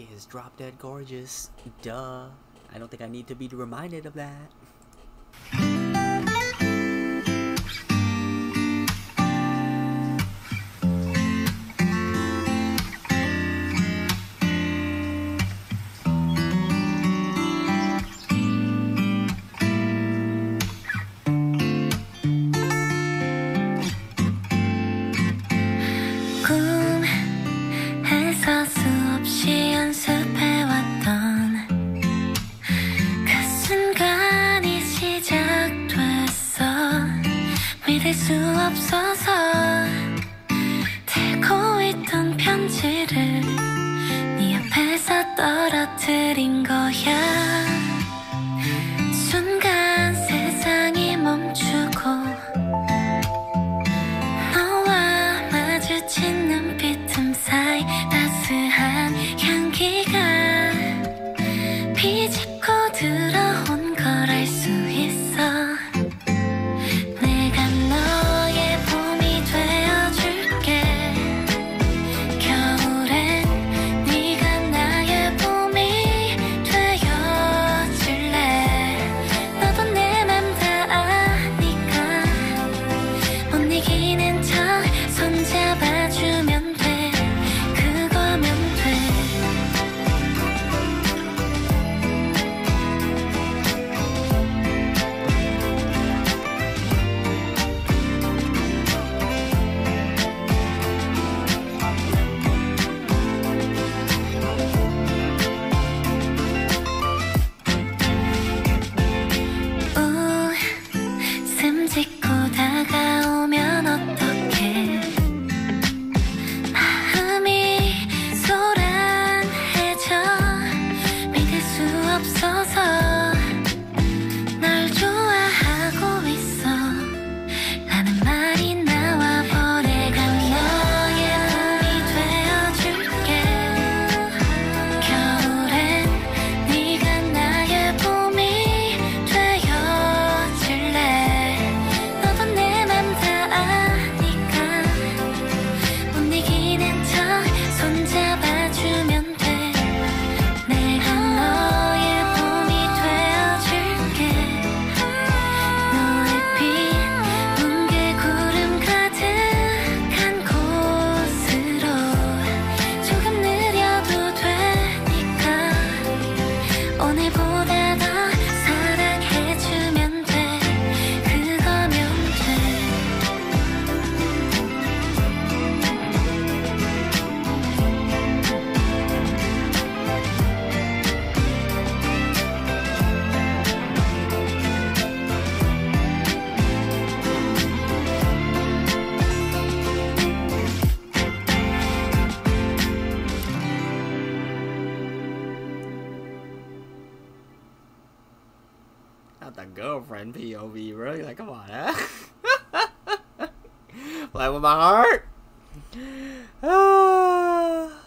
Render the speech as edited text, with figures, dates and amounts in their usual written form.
shit is drop dead gorgeous. Duh. I don't think I need to be reminded of that. 수 없어서 들고 있던 편지를 네 앞에서 떨어뜨린 거야. 순간 세상이 멈추고 너와 마주친 눈빛 틈 사이 따스한 향기가 비집고 들어온 걸 알 수 있어. Not the girlfriend POV, really? Like, come on, huh? Play with my heart?